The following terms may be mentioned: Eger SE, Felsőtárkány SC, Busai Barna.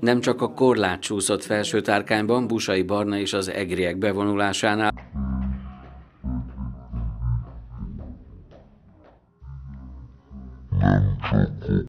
Nem csak a korlát csúszott Felsőtárkányban Busai Barna és az egriek bevonulásánál,